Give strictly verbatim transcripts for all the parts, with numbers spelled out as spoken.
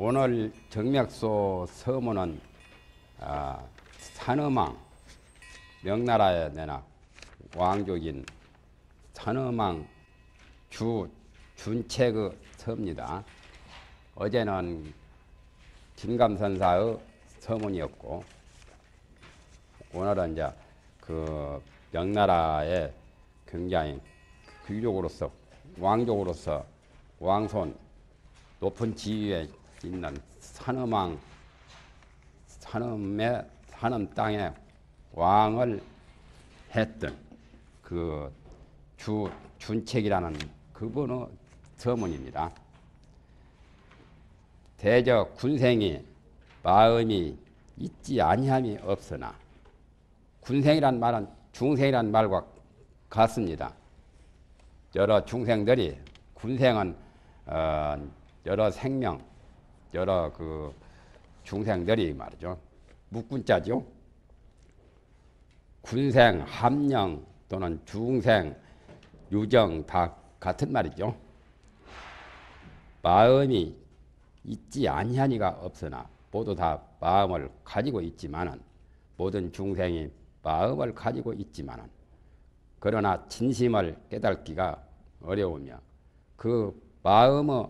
오늘 정맥소 서문은 아, 산어망, 명나라의 내나 왕족인 산어망 주 준책의 서입니다. 어제는 김감선사의 서문이었고, 오늘은 이제 그 명나라의 굉장히 귀족으로서, 왕족으로서 왕손 높은 지위에 있는 산음왕, 산음의 산음 땅의 왕을 했던 그 주 준책이라는 그분의 서문입니다. 대저 군생이 마음이 있지 아니함이 없으나, 군생이란 말은 중생이란 말과 같습니다. 여러 중생들이, 군생은 어, 여러 생명, 여러 그 중생들이 말이죠. 묵군자죠. 군생, 함령 또는 중생, 유정 다 같은 말이죠. 마음이 있지 아니하니가 없으나, 모두 다 마음을 가지고 있지만은, 모든 중생이 마음을 가지고 있지만은, 그러나 진심을 깨닫기가 어려우며, 그 마음의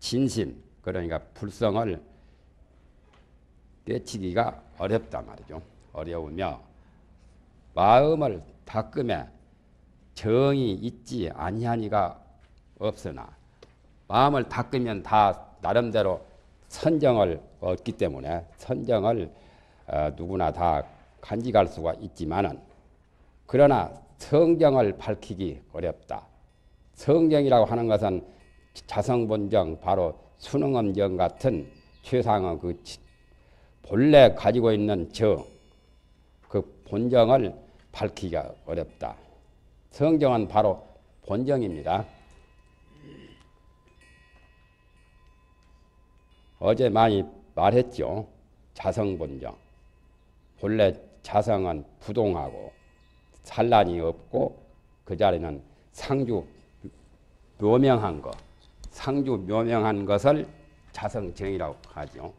진심, 그러니까 불성을 깨치기가 어렵단 말이죠. 어려우며 마음을 닦음에 정이 있지 아니하니가 없으나, 마음을 닦으면 다 나름대로 선정을 얻기 때문에 선정을 어, 누구나 다 간직할 수가 있지만은, 그러나 성정을 밝히기 어렵다. 성정이라고 하는 것은 자성본정, 바로 수능엄정 같은 최상의 그 본래 가지고 있는 정, 그 본정을 밝히기가 어렵다. 성정은 바로 본정입니다. 어제 많이 말했죠. 자성본정. 본래 자성은 부동하고 산란이 없고, 그 자리는 상주 묘명한 것, 상주 묘명한 것을 자성정이라고 하죠.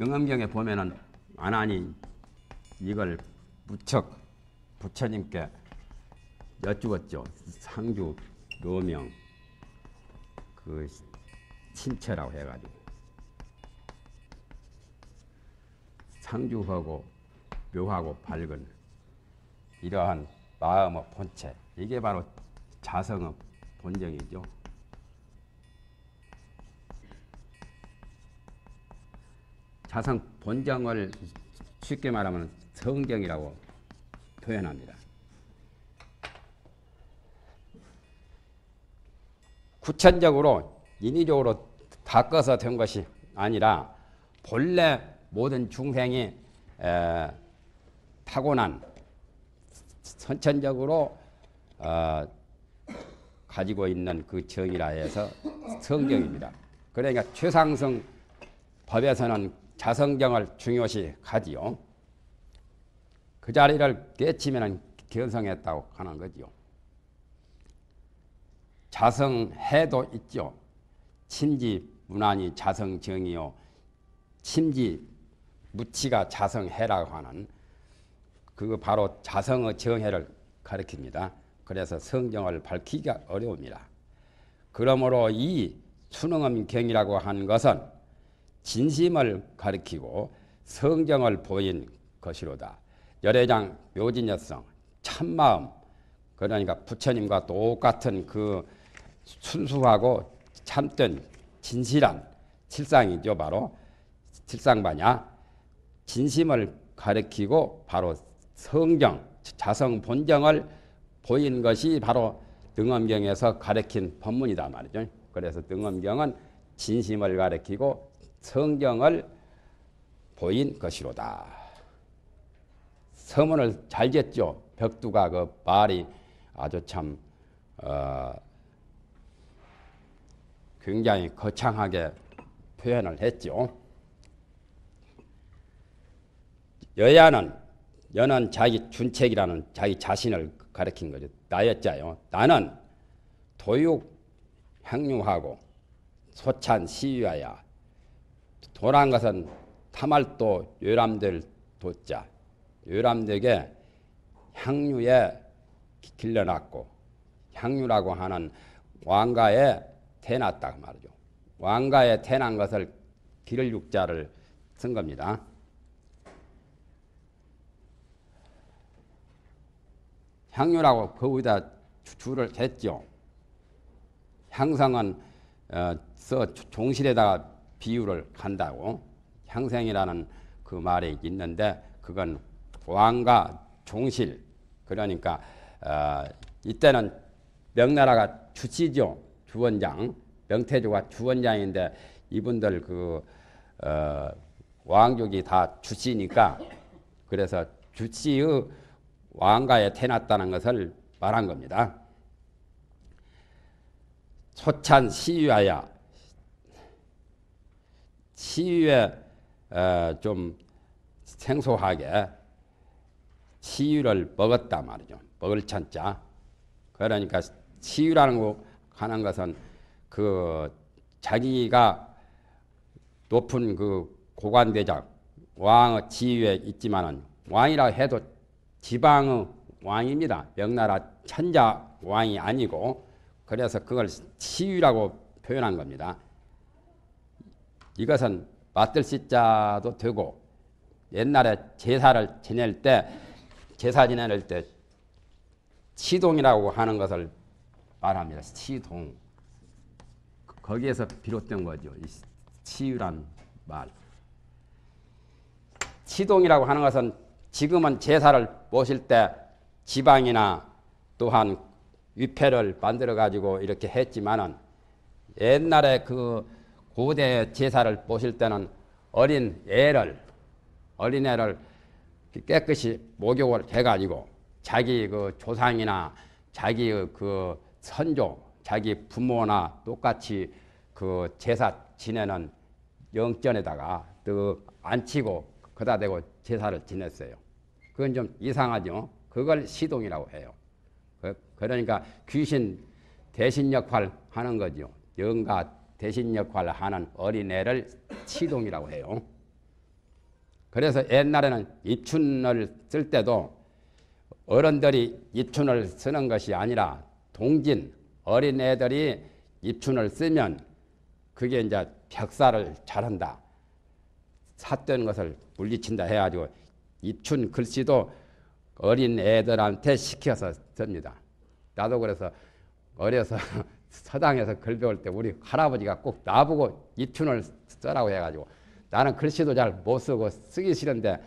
능엄경에 보면은 아난이 이걸 무척 부처님께 여쭈었죠. 상주 묘명 그 신체라고 해가지고 상주하고 묘하고 밝은 이러한 마음의 본체, 이게 바로 자성의 본정이죠. 자성 본정을 쉽게 말하면 성정이라고 표현합니다. 구천적으로 인위적으로 바꿔서 된 것이 아니라, 본래 모든 중생이 에, 타고난 선천적으로 어, 가지고 있는 그 정이라 해서 성정입니다. 그러니까 최상승 법에서는 자성정을 중요시 하지요. 그 자리를 깨치면 견성했다고 하는 거지요. 자성해도 있죠. 침지 무난이 자성정이요. 침지 무치가 자성해라고 하는, 그거 바로 자성의 정해를 가리킵니다. 그래서 성정을 밝히기가 어려웁니다. 그러므로 이 수능엄경이라고 하는 것은 진심을 가리키고 성정을 보인 것이로다. 열애장 묘진여성, 참마음, 그러니까 부처님과 똑같은 그 순수하고 참된 진실한 칠상이죠. 바로 칠상반야. 진심을 가리키고 바로 성정, 자성본정을 보인 것이 바로 능엄경에서 가리킨 법문이다 말이죠. 그래서 능엄경은 진심을 가리키고 성정을 보인 것이로다. 서문을 잘 졌죠. 벽두가 그 말이 아주 참 어, 굉장히 거창하게 표현을 했죠. 여야는, 여는 자기 준책이라는 자기 자신을 가리킨 거죠. 나였자요. 나는 도육, 향유하고 소찬 시위하야. 도란 것은 타말도 요람들 도자. 요람들에게 향유에 길러놨고 향유라고 하는 왕가에 태났다 그 말이죠. 왕가에 태난 것을 기를 육자를 쓴 겁니다. 향유라고 거기다 줄을 했죠. 향상은 어, 써 종실에다가 비유를 한다고 향생이라는 그 말이 있는데 그건 왕과 종실 그러니까 어, 이때는 명나라가 주치죠. 주원장 명태조가 주원장인데 이분들 그 어, 왕족이 다 주치니까 그래서 주치의 왕가에 태어났다는 것을 말한 겁니다. 소찬 시위하야 시위에 어, 좀 생소하게 시위를 먹었다 말이죠. 먹을 찬자 그러니까 시위라는 거 하는 것은 그 자기가 높은 그 고관대장 왕의 지위에 있지만은 왕이라고 해도 지방의 왕입니다. 명나라 천자 왕이 아니고 그래서 그걸 시위라고 표현한 겁니다. 이것은 맞들 시자도 되고 옛날에 제사를 지낼 때 제사 지낼 때 시동이라고 하는 것을 말합니다. 시동. 거기에서 비롯된 거죠. 시유란 말. 시동이라고 하는 것은 지금은 제사를 모실 때 지방이나 또한 위패를 만들어 가지고 이렇게 했지만은 옛날에 그 고대 제사를 모실 때는 어린 애를 어린애를 깨끗이 목욕을 해 가지고 자기 그 조상이나 자기 그 선조, 자기 부모나 똑같이 그 제사 지내는 영전에다가 또 앉히고 그다 대고 제사를 지냈어요. 그건 좀 이상하죠. 그걸 시동이라고 해요. 그러니까 귀신 대신 역할 하는 거죠. 영가 대신 역할 하는 어린애를 시동이라고 해요. 그래서 옛날에는 입춘을 쓸 때도 어른들이 입춘을 쓰는 것이 아니라 동진, 어린애들이 입춘을 쓰면 그게 이제 벽사를 잘한다. 삿된 것을 물리친다 해가지고 입춘 글씨도 어린애들한테 시켜서 씁니다. 나도 그래서 어려서 서당에서 글 배울 때 우리 할아버지가 꼭 나보고 입춘을 써라고 해가지고 나는 글씨도 잘 못 쓰고 쓰기 싫은데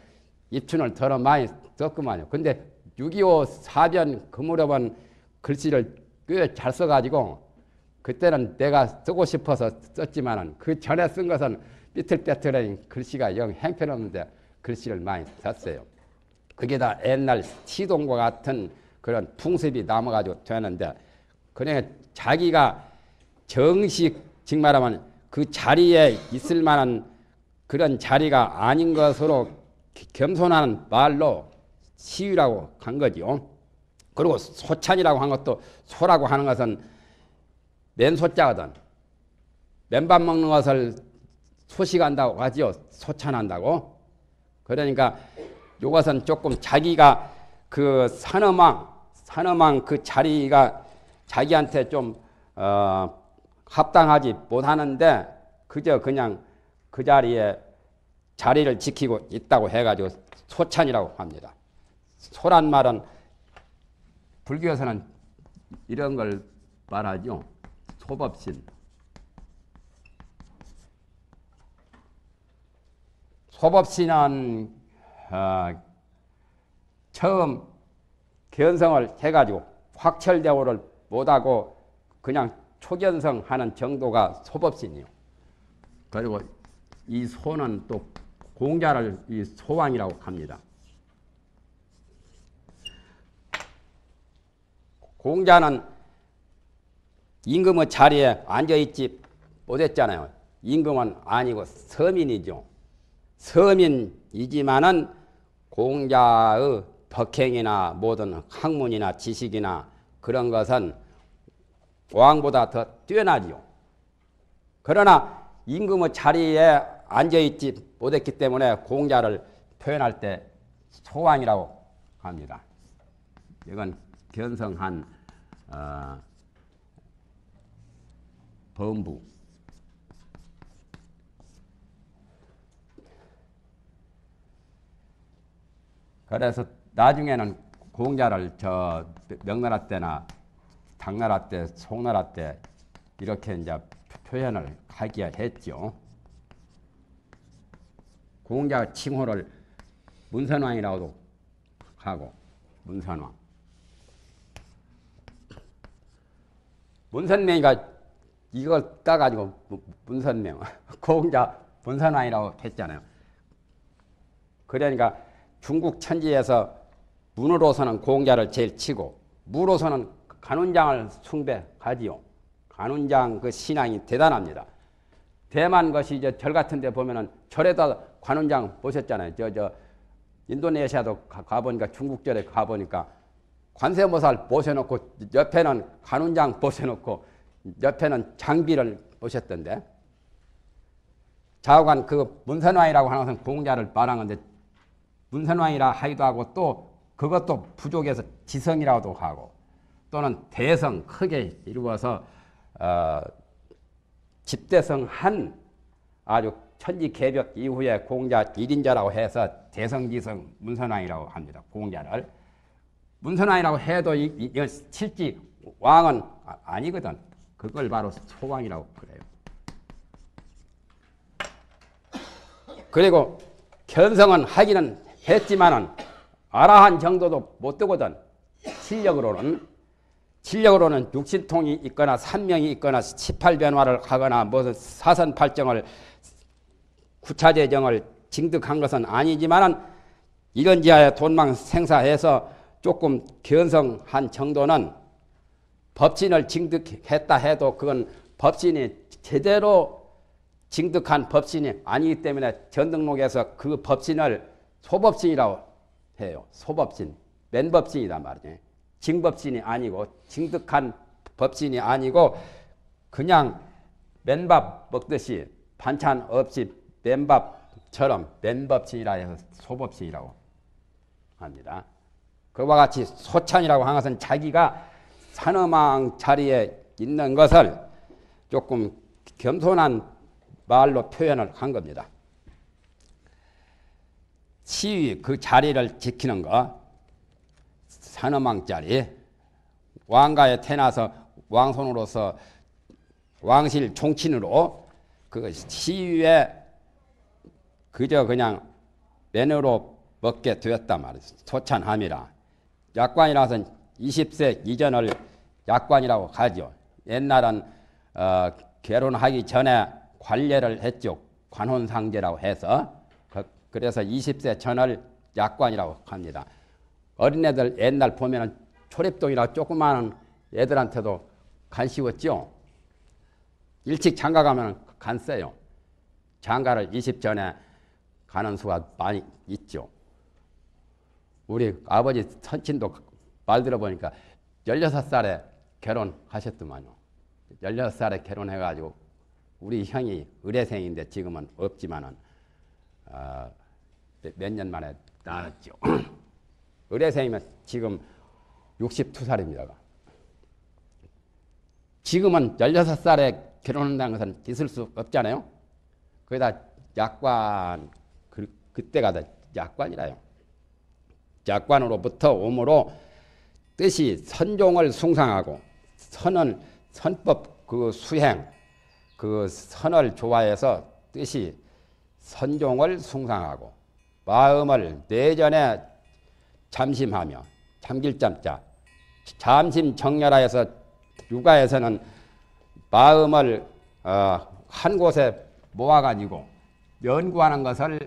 입춘을 더러 많이 썼구만요. 근데 육이오 사변 그 무렵은 글씨를 꽤 잘 써가지고 그때는 내가 쓰고 싶어서 썼지만은 그 전에 쓴 것은 삐뚤빼뚤한 글씨가 영 행편없는데 글씨를 많이 썼어요. 그게 다 옛날 시동과 같은 그런 풍습이 남아가지고 되는데 그냥 자기가 정식 즉 말하면 그 자리에 있을 만한 그런 자리가 아닌 것으로 겸손하는 말로 시위라고 한 거지요. 그리고 소찬이라고 한 것도 소라고 하는 것은 맨소자거든. 맨밥 먹는 것을 소식한다고 하지요. 소찬한다고. 그러니까 이것은 조금 자기가 그 산어망, 산어망 그 자리가 자기한테 좀 어, 합당하지 못하는데 그저 그냥 그 자리에 자리를 지키고 있다고 해가지고 소찬이라고 합니다. 소란 말은 불교에서는 이런 걸 말하죠. 소법신. 소법신은 어, 처음 견성을 해가지고 확철대오를 못하고 그냥 초견성하는 정도가 소법신이요. 그리고 이 소는 또 공자를 이 소왕이라고 합니다. 공자는 임금의 자리에 앉아있지 못했잖아요. 임금은 아니고 서민이죠. 서민이지만은 공자의 덕행이나 모든 학문이나 지식이나 그런 것은 왕보다 더 뛰어나죠. 그러나 임금의 자리에 앉아있지 못했기 때문에 공자를 표현할 때 소왕이라고 합니다. 이건 견성한 어, 범부. 그래서 나중에는 공자를 저 명나라 때나 당나라 때, 송나라 때 이렇게 이제 표현을 하기야 했죠. 공자 칭호를 문선왕이라고도 하고, 문선왕. 문선명이가 이걸 따가지고 문선명, 공자 문선왕이라고 했잖아요. 그러니까 중국 천지에서 문으로서는 공자를 제일 치고, 무로서는 관운장을 숭배하지요. 관운장 그 신앙이 대단합니다. 대만 것이 이제 절 같은 데 보면은 절에다 관운장 보셨잖아요. 저, 저, 인도네시아도 가보니까 중국절에 가보니까 관세음보살 보셔놓고 옆에는 관운장 보셔놓고 옆에는 장비를 보셨던데, 좌우간 그 문선왕이라고 하는 것은 공자를 말하는데 문선왕이라 하기도 하고 또 그것도 부족해서 지성이라고도 하고 또는 대성 크게 이루어서 어, 집대성 한 아주 천지개벽 이후에 공자 일인자라고 해서 대성지성 문선왕이라고 합니다. 공자를 문선왕이라고 해도 이, 이 실지 왕은 아니거든. 그걸 바로 소왕이라고 그래요. 그리고 견성은 하기는 했지만은 아라한 정도도 못 되거든. 실력으로는 실력으로는 육신통이 있거나 산명이 있거나 십팔 변화를 하거나 무슨 사선팔정을 구차재정을 징득한 것은 아니지만은 이런 지하에 돈망 생사해서 조금 견성한 정도는 법신을 징득했다 해도 그건 법신이 제대로 징득한 법신이 아니기 때문에 전등록에서 그 법신을 소법신이라고 해요. 소법신, 맨법신이란 말이에요. 징법신이 아니고 징득한 법신이 아니고 그냥 맨밥 먹듯이 반찬 없이 맨밥처럼 맨법신이라 해서 소법신이라고 합니다. 그와 같이 소찬이라고 하는 것은 자기가 산어망 자리에 있는 것을 조금 겸손한 말로 표현을 한 겁니다. 시위, 그 자리를 지키는 것, 산어망 자리, 왕가에 태어나서 왕손으로서 왕실 종친으로 그 시위에 그저 그냥 맨으로 먹게 되었단 말이죠. 소찬함이라. 약관이라서는 이십 세 이전을 약관이라고 하죠. 옛날은 어, 결혼하기 전에 관례를 했죠. 관혼상제라고 해서. 그, 그래서 이십 세 전을 약관이라고 합니다. 어린애들 옛날 보면 초립동이라 조그마한 애들한테도 간 씌웠죠. 일찍 장가 가면 간 써요. 장가를 이십 전에 가는 수가 많이 있죠. 우리 아버지 선친도 말 들어보니까 열여섯 살에 결혼하셨더만요. 열여섯 살에 결혼해가지고 우리 형이 의뢰생인데 지금은 없지만은 어, 몇 년 만에 낳았죠. 의뢰생이면 지금 육십이 살입니다. 지금은 열여섯 살에 결혼한다는 것은 있을 수 없잖아요. 거기다 약관, 그, 그때가 다 약관이라요. 약관으로부터 오므로 뜻이 선종을 숭상하고 선은 선법 그 수행 그 선을 좋아해서 뜻이 선종을 숭상하고 마음을 내전에 잠심하며 잠길잠자 잠심 정렬하여서 육아에서는 마음을 어, 한 곳에 모아가지고 연구하는 것을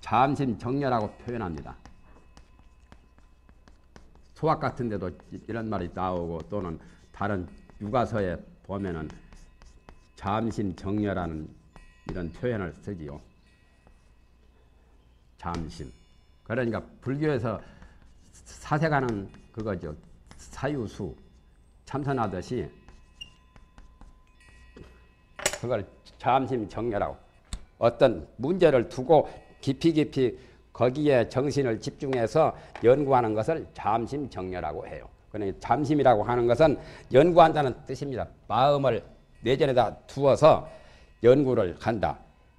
잠심 정렬하고 표현합니다. 수학 같은 데도 이런 말이 나오고 또는 다른 육아서에 보면은 잠심 정렬하는 이런 표현을 쓰지요. 잠심. 그러니까 불교에서 사색하는 그거죠. 사유수 참선하듯이 그걸 잠심 정렬하고 어떤 문제를 두고 깊이 깊이 거기에 정신을 집중해서 연구하는 것을 잠심 정렬하고 해요. 그러니까 잠심이라고 하는 것은 연구한다는 뜻입니다. 마음을 내전에다 두어서 연구를 한다.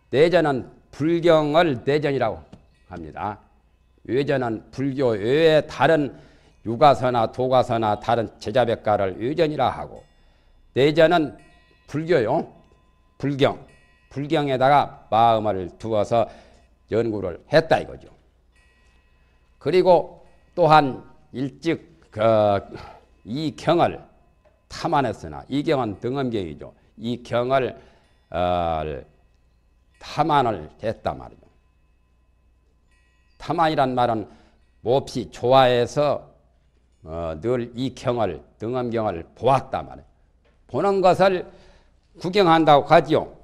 내전은 불경을 내전이라고 합니다. 외전은 불교 외에 다른 유가서나 도가서나 다른 제자백가를 외전이라 하고, 내전은 불교요. 불경. 불경에다가 마음을 두어서 연구를 했다 이거죠. 그리고 또한 일찍 그 이 경을 탐안했으나, 이 경은 능엄경이죠. 이 경을 어, 탐안을 했단 말이죠. 탐안이란 말은 몹시 좋아해서 어, 늘 이 경을, 능엄경을 보았단 말이에요. 보는 것을 구경한다고 하지요.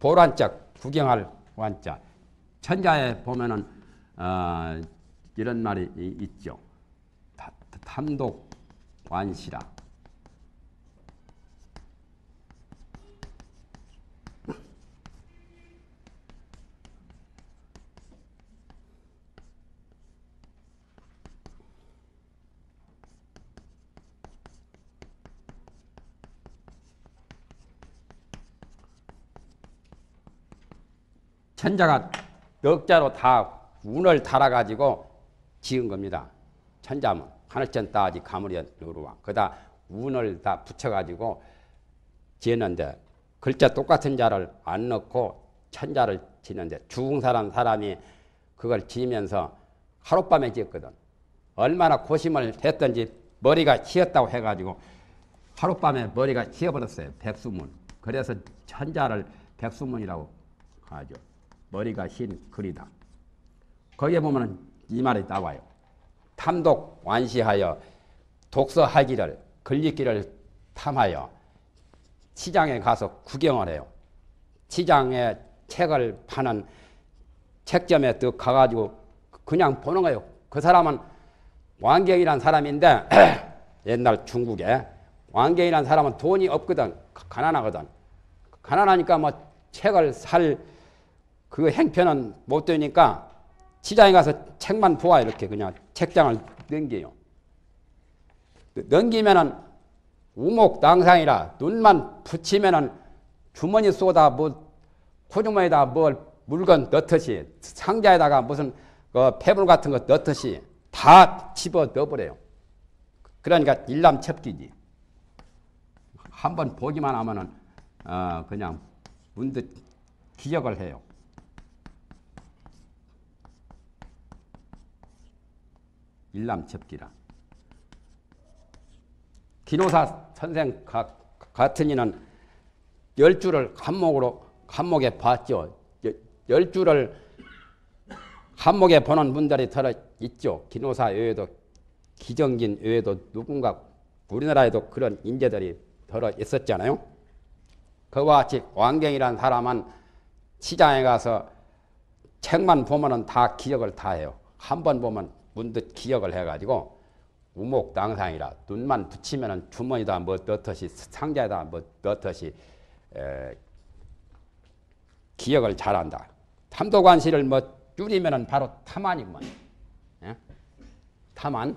보란자, 구경할 관자. 천자에 보면은 어, 이런 말이 있죠. 탐독 관시라. 천자가 넉자로 다 운을 달아가지고 지은 겁니다. 천자문. 하늘천 따지 가물이여 노루와. 그다 운을 다 붙여가지고 지었는데, 글자 똑같은 자를 안 넣고 천자를 지는데, 죽은 사람 사람이 그걸 지으면서 하룻밤에 지었거든. 얼마나 고심을 했던지 머리가 휘었다고 해가지고 하룻밤에 머리가 휘어버렸어요. 백수문. 그래서 천자를 백수문이라고 하죠. 머리가 흰 글이다. 거기에 보면 이 말이 나와요. 탐독 완시하여 독서하기를, 글읽기를 탐하여 시장에 가서 구경을 해요. 시장에 책을 파는 책점에 또 가가지고 그냥 보는 거예요. 그 사람은 완경이란 사람인데 옛날 중국에 완경이란 사람은 돈이 없거든. 가난하거든. 가난하니까 뭐 책을 살 그 행편은 못 되니까 시장에 가서 책만 보아. 이렇게 그냥 책장을 넘겨요. 넘기면은 우목당상이라, 눈만 붙이면은 주머니 쏘다 뭐 코주머니에다 뭘 물건 넣듯이, 상자에다가 무슨 그 패물 같은 거 넣듯이 다 집어 넣어버려요. 그러니까 일남첩기지. 한번 보기만 하면은 어 그냥 문득 기억을 해요. 일남첩기라. 기노사 선생 같은 이는 열 줄을 한목으로, 한목에 봤죠. 열 줄을 한목에 보는 분들이 들어 있죠. 기노사 외에도, 기정진 외에도 누군가 우리나라에도 그런 인재들이 들어 있었잖아요. 그와 같이 왕경이라는 사람은 시장에 가서 책만 보면은 다 기억을 다 해요. 한번 보면 문득 기억을 해가지고 우목당상이라, 눈만 붙이면은 주머니다 뭐 넣듯이, 상자에다 뭐 넣듯이 에, 기억을 잘한다. 탐도관시를 뭐 줄이면은 바로 탐안이구만. 예? 탐안.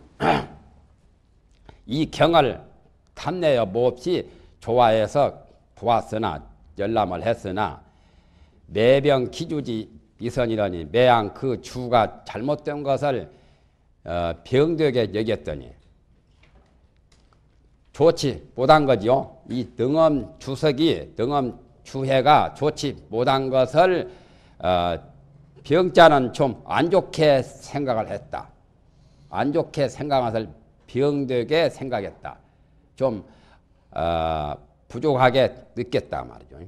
이 경을 탐내어 몹시 좋아해서 보았으나, 열람을 했으나, 매병 기주지 이선이라니, 매양 그 주가 잘못된 것을 어, 병되게 여겼더니 좋지 못한 거지요. 이 능엄 주석이, 능엄 주해가 좋지 못한 것을 어, 병자는 좀 안 좋게 생각을 했다. 안 좋게 생각한 것을 병되게 생각했다. 좀 어, 부족하게 느꼈다 말이죠.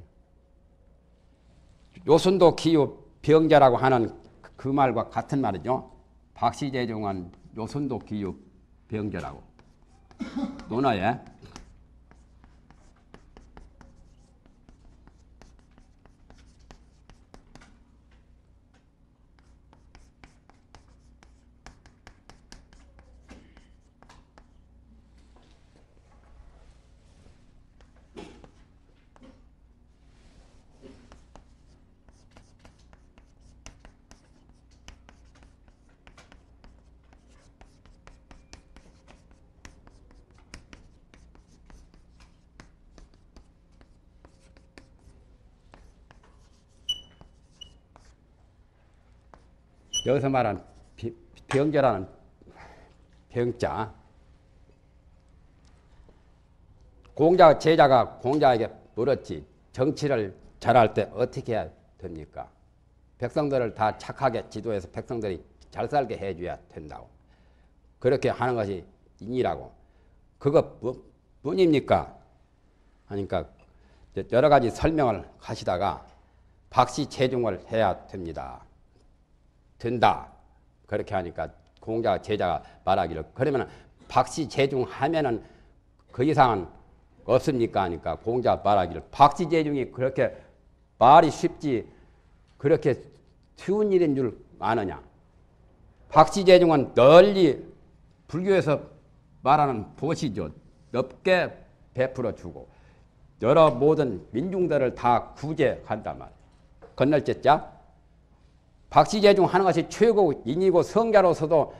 요순도 기유 병자라고 하는 그 말과 같은 말이죠. 박시재종은 요순도 기유 병자라고. 논어에 여기서 말하는 병자라는 병자, 공자 제자가 공자에게 물었지. 정치를 잘할 때 어떻게 해야 됩니까? 백성들을 다 착하게 지도해서 백성들이 잘 살게 해줘야 된다고. 그렇게 하는 것이 인이라고. 그거 뿐입니까? 하니까 여러 가지 설명을 하시다가 박시체중을 해야 됩니다. 된다. 그렇게 하니까 공자와 제자가 말하기를, 그러면 박시체중하면은 그 이상은 없습니까? 하니까 공자가 말하기를, 박시체중이 그렇게 말이 쉽지 그렇게 쉬운 일인 줄 아느냐. 박시체중은 널리 불교에서 말하는 보시죠. 넓게 베풀어주고 여러 모든 민중들을 다 구제한단 말이에요. 건널째 자. 박시제중 하는 것이 최고 인이고, 성자로서도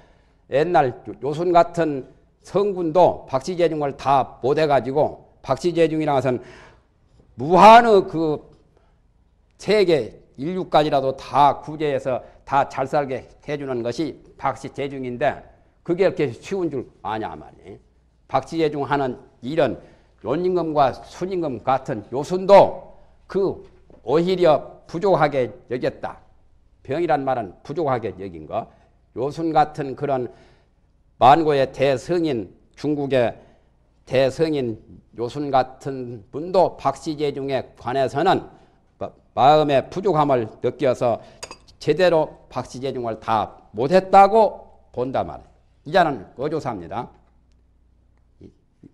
옛날 요순 같은 성군도 박시제중을 다 못해가지고, 박시제중이라는 것은 무한의 그 세계 인류까지라도 다 구제해서 다 잘 살게 해주는 것이 박시제중인데, 그게 이렇게 쉬운 줄 아냐 말이에요. 박시제중 하는 일은 연임금과 순임금 같은 요순도 그 오히려 부족하게 여겼다. 병이란 말은 부족하게 여긴 거. 요순 같은 그런 만고의 대성인, 중국의 대성인 요순 같은 분도 박시제중에 관해서는 마음의 부족함을 느껴서 제대로 박시제중을 다 못했다고 본다 말이에요. 이자는 어조사입니다.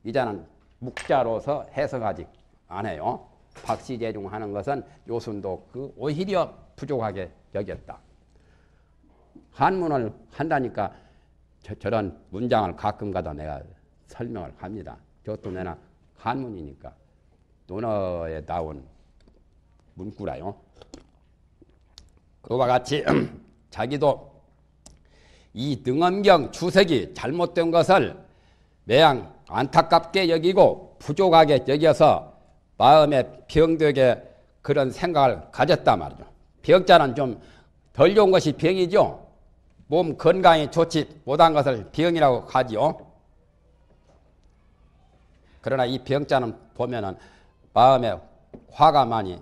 이자는 묵자로서 해석하지 않아요. 박시제중 하는 것은 요순도 그 오히려 부족하게 여겼다. 한문을 한다니까 저, 저런 문장을 가끔가다 내가 설명을 합니다. 저것도 내나 한문이니까 논어에 나온 문구라요. 그와 같이 자기도 이 능엄경 주석이 잘못된 것을 매양 안타깝게 여기고 부족하게 여겨서 마음에 병되게 그런 생각을 가졌단 말이죠. 병자는 좀 덜 좋은 것이 병이죠. 몸 건강이 좋지 못한 것을 병이라고 하지요. 그러나 이 병자는 보면은 마음에 화가 많이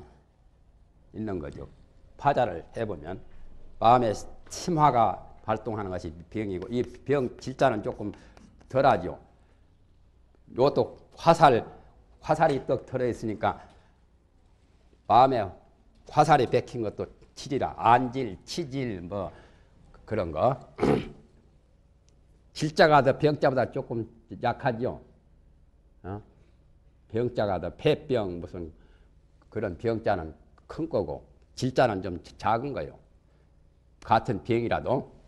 있는 거죠. 파자를 해보면 마음에 심화가 활동하는 것이 병이고, 이 병 질자는 조금 덜하죠. 이것도 화살, 화살이 떡 들어있으니까 마음에 화살이 박힌 것도 칠이라. 안질, 치질 뭐 그런 거. 질자가 더 병자보다 조금 약하죠. 어? 병자가 더 폐병 무슨 그런 병자는 큰 거고 질자는 좀 작은 거예요. 같은 병이라도.